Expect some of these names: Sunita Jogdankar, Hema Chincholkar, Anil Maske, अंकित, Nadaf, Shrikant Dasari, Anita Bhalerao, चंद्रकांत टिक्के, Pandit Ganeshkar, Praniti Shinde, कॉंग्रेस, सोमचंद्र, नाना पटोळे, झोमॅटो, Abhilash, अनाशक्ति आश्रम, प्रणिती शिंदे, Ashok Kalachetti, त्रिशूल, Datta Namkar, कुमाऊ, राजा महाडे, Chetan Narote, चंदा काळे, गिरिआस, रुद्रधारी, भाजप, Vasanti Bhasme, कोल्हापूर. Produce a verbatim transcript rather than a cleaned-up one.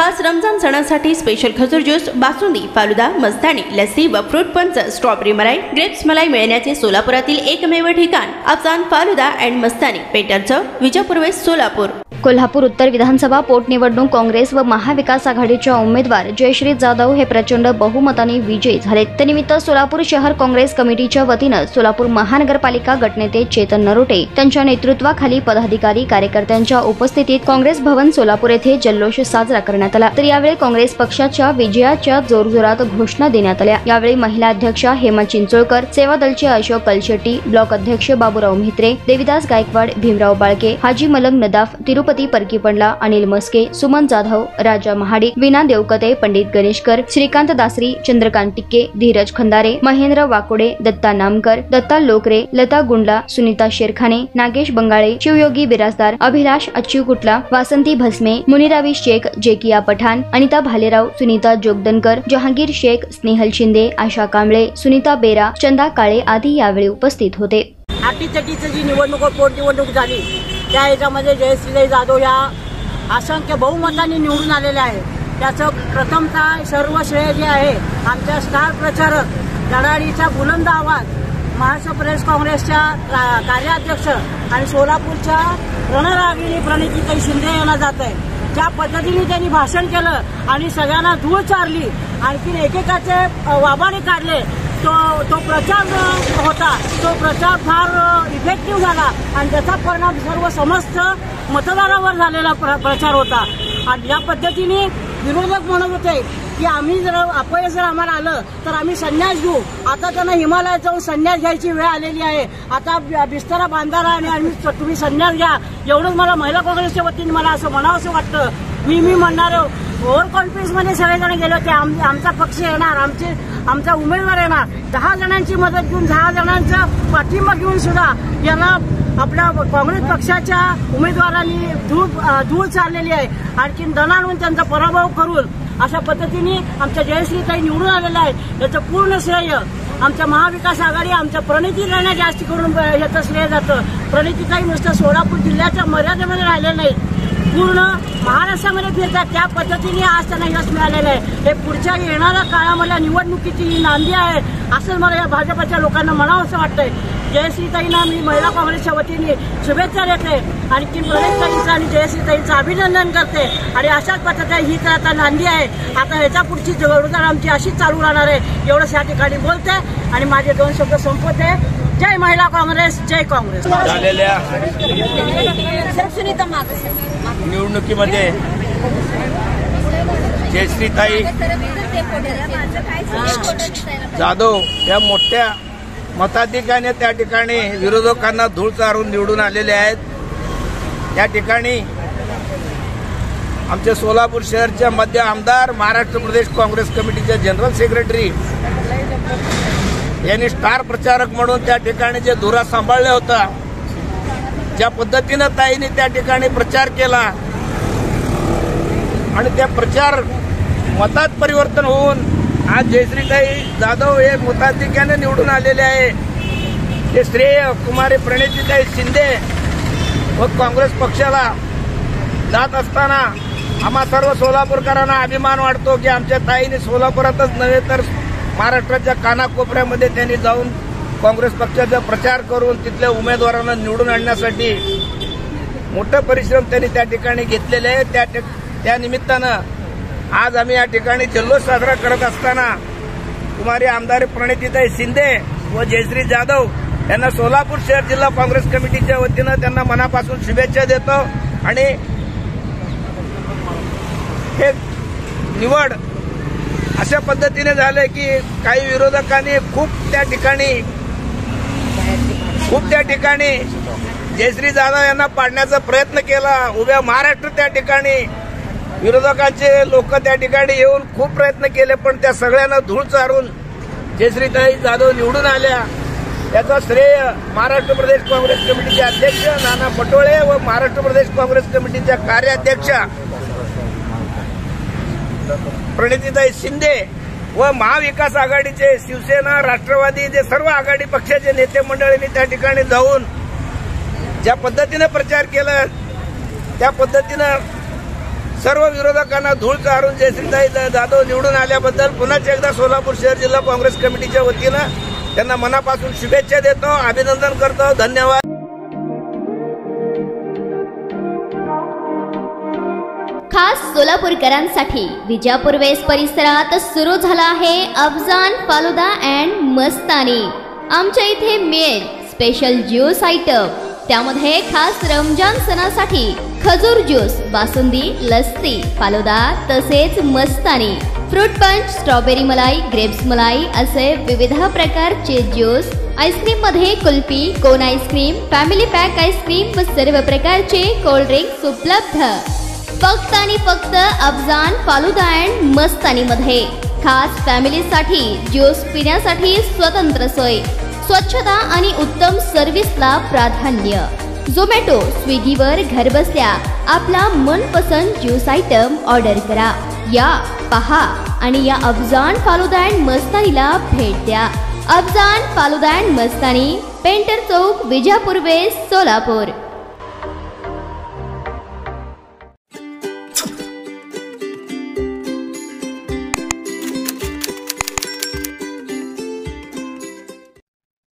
खास रमजान सणासाठी स्पेशल खजूर ज्यूस, बासुंदी, फालुदा, मस्तानी, लस्सी व फ्रूट पंच, स्ट्रॉबेरी मलाई, ग्रेप्स मलाई मिळण्याचे सोलापुरातील एकमेव ठिकाण अफजान फालुदा अँड मस्तानी, पेटरचव, विजापूर वेस्ट, सोलापूर। कोल्हापूर उत्तर विधानसभा पोटनिवडणूक काँग्रेस व महाविकास आघाडीच्या उमेदवार जयश्री जाधव हे प्रचंड बहुमताने विजयी झाले। त्यानिमित्त सोलापूर शहर काँग्रेस कमिटीच्या वतीने सोलापूर महानगरपालिका गटनेते चेतन नरोटे त्यांच्या नेतृत्वाखाली पदाधिकारी कार्यकर्त्यांच्या उपस्थितीत काँग्रेस भवन सोलापूर येथे जल्लोष साजरा करण्यात आला। तर यावेळी काँग्रेस पक्षाच्या विजयाच्या जोरजोरात घोषणा देण्यात आल्या। यावेळी महिला अध्यक्ष हेमा चिंचोळकर, सेवा दलचे अशोक कलचेट्टी, ब्लॉक अध्यक्ष बाबूराव मित्रे, देविदास गायकवाड, भीमराव बाळके, हाजी मलम, नदाफ, तिरुप परकी पंडला, अनिल मस्के, सुमन जाधव, राजा महाडे, विना देवकते, पंडित गणेशकर, श्रीकांत दासरी, चंद्रकांत टिक्के, धीरज खंदारे, महेंद्र वाकोडे, दत्ता नामकर, दत्ता लोकरे, लता गुंडला, सुनीता शेरखाने, नागेश बंगाळे, शिव योगी, बिरासदार, अभिलाष, अचुक्कुटला, वासंती भस्मे, मुनिरावी, शेख जेकिया पठाण, अनिता भालेराव, सुनीता जोगदनकर, जहांगीर शेख, स्नेहल शिंदे, आशा कांबळे, सुनीता बेरा, चंदा काळे आदी यावेळी उपस्थित होते। त्या याच्यामध्ये जयश्रीताई जाधव या असंख्य बहुमतांनी निवडून आलेल्या आहेत। त्याचं प्रथमता सर्व श्रेय जे आहे आमच्या स्टार प्रचारक लढाडीचा बुलंद आवाज महाराष्ट्र प्रदेश काँग्रेसच्या कार्याध्यक्ष आणि सोलापूरच्या रणरागिणी प्रणितीताई शिंदे यांना जात आहे। ज्या पद्धतीने त्यांनी भाषण केलं आणि सगळ्यांना धूळ चारली, आणखी एकेकाचे वाबाने काढले, तो तो प्रचार होता तो प्रचार फार इफेक्टिव्ह झाला आणि त्याचा परिणाम सर्व समस्त मतदारावर झालेला प्र प्रचार होता। आणि या पद्धतीने विरोधक म्हणत होते की आम्ही जर अपयश जर आम्हाला आलं तर आम्ही संन्यास घेऊ। आता त्यांना हिमालयात जाऊन संन्यास घ्यायची वेळ आलेली आहे। आता बिस्तरा बांधारा आणि आम्ही तुम्ही संन्यास घ्या, एवढंच मला महिला काँग्रेसच्या वतीने मला असं म्हणावंसं वाटतं। मी मी म्हणणार ओव्हर कॉन्फिडन्समध्ये सगळेजण गेले होते, आम आमचा पक्ष येणार, आमचे आमचा उमेदवार येणार, दहा जणांची मदत घेऊन दहा जणांचा पाठिंबा घेऊन सुद्धा यांना आपल्या काँग्रेस पक्षाच्या उमेदवारांनी धूळ धूळ चाललेली आहे। आणखी दणाणून त्यांचा पराभव करून अशा पद्धतीने आमच्या जयश्रीताई निवडून आलेल्या आहेत। याचं पूर्ण श्रेय आमच्या महाविकास आघाडी आमच्या प्रणितीताईंना जास्त करून याचं श्रेय जातं। प्रणितीताई नुसतं सोलापूर जिल्ह्याच्या मर्यादेमध्ये राहिल्या नाहीत, पूर्ण महाराष्ट्रामध्ये फिरतात, त्या पद्धतीने आज त्यांना यश मिळालेलं आहे। हे पुढच्या येणाऱ्या काळामधल्या निवडणुकीची ही नांदी आहे असं मला या भाजपच्या लोकांना म्हणावंसं वाटतंय। जयश्रीताईंना मी महिला काँग्रेसच्या वतीने शुभेच्छा देते, आणखी प्रणितीताईंचं आणि जयश्रीताईंचं अभिनंदन करते। आणि अशाच पद्धतीने ही तर आता नांदी आहे, आता ह्याच्या पुढची जोरदार आमची अशीच चालू राहणार आहे एवढंच या ठिकाणी बोलते आणि माझे दोन शब्द संपवते। जय महिला काँग्रेस, जय काँग्रेस। निवडणुकीमध्ये जयश्रीताई जाधव या मोठ्या मताधिक्याने त्या ठिकाणी विरोधकांना धूळ चारून निवडून आलेले आहेत। त्या ठिकाणी आमचे सोलापूर शहरचे माजी आमदार महाराष्ट्र प्रदेश काँग्रेस कमिटीचे जनरल सेक्रेटरी यांनी स्टार प्रचारक म्हणून त्या ठिकाणी जे धुरा सांभाळला होता, ज्या पद्धतीने ताईने त्या ठिकाणी प्रचार केला आणि त्या प्रचार मतात परिवर्तन होऊन आज जयश्रीताई जाधव हे मताधिक्याने निवडून आलेले आहे। ते श्रेय कुमारी प्रणितीताई शिंदे व काँग्रेस पक्षाला जात असताना आम्हा सर्व सोलापूरकरांना अभिमान वाटतो की आमच्या ताईने सोलापुरातच नव्हे तर महाराष्ट्राच्या कानाकोपऱ्यामध्ये त्यांनी जाऊन काँग्रेस पक्षाचा प्रचार करून तिथल्या उमेदवारांना निवडून आणण्यासाठी मोठा परिश्रम त्यांनी त्या ठिकाणी घेतलेले आहे। त्या त्या निमित्तानं आज आम्ही या ठिकाणी जल्लोष साजरा करत असताना कुमारी आमदार प्रणितीताई शिंदे व जयश्री जाधव यांना सोलापूर शहर जिल्हा काँग्रेस कमिटीच्या वतीनं त्यांना मनापासून शुभेच्छा देतो। आणि हे निवड अशा पद्धतीने झालं की काही विरोधकांनी खूप त्या ठिकाणी खूप त्या ठिकाणी जयश्री जाधव यांना पाडण्याचा प्रयत्न केला। उभ्या महाराष्ट्र त्या ठिकाणी विरोधकांचे लोक त्या ठिकाणी येऊन खूप प्रयत्न केले, पण त्या सगळ्यांना धूळ चारून जयश्रीताई जाधव निवडून आल्या। याचा श्रेय महाराष्ट्र प्रदेश काँग्रेस कमिटीचे अध्यक्ष नाना पटोळे व महाराष्ट्र प्रदेश काँग्रेस कमिटीच्या कार्याध्यक्षा प्रणितीताई शिंदे व महाविकास आघाडीचे शिवसेना राष्ट्रवादी जे सर्व आघाडी पक्षाचे नेते मंडळींनी त्या ठिकाणी जाऊन ज्या पद्धतीनं प्रचार केला त्या पद्धतीनं सर्व विरोधकांना धूळ चारून जयश्रीताई जाधव निवडून आल्याबद्दल पुन्हा एकदा सोलापूर शहर जिल्हा काँग्रेस कमिटीच्या वतीनं त्यांना मनापासून शुभेच्छा देतो, अभिनंदन करतो, धन्यवाद। खास सोलापूरकरांसाठी विजापूर वेस्ट परिसरात सुरू झाला आहे अफजान फालुदा अँड मस्तानी। आमच्या इथे मेल स्पेशल ज्यूस आयटम, त्यामध्ये खास रमजान सणासाठी खजूर ज्यूस, बासुंदी, लस्सी, फालुदा तसेच मस्तानी, फ्रूट पंच, स्ट्रॉबेरी मलाई, ग्रेप्स मलाई असे विविध प्रकारचे ज्यूस। आईस्क्रीम मध्ये kulfi, cone ice cream, family pack ice cream व सर्व प्रकारचे कोल्ड ड्रिंक्स उपलब्ध। फक्त आणि फक्त अफजान फालुदा अँड मस्तानी मध्ये खास फॅमिली साठी ज्यूस पिण्यासाठी स्वतंत्र सोय, स्वच्छता आणि उत्तम सर्व्हिसला प्राधान्य। झोमॅटो, स्विगी वर घरबसल्या आपला मनपसंद ज्यूस आयटम ऑर्डर करा। या पहा आणि या अफजान फालुदा अँड मस्तानीला भेट द्या। Afzan falooda and Mastani, painter Chowk, Vijapur west, Solapur.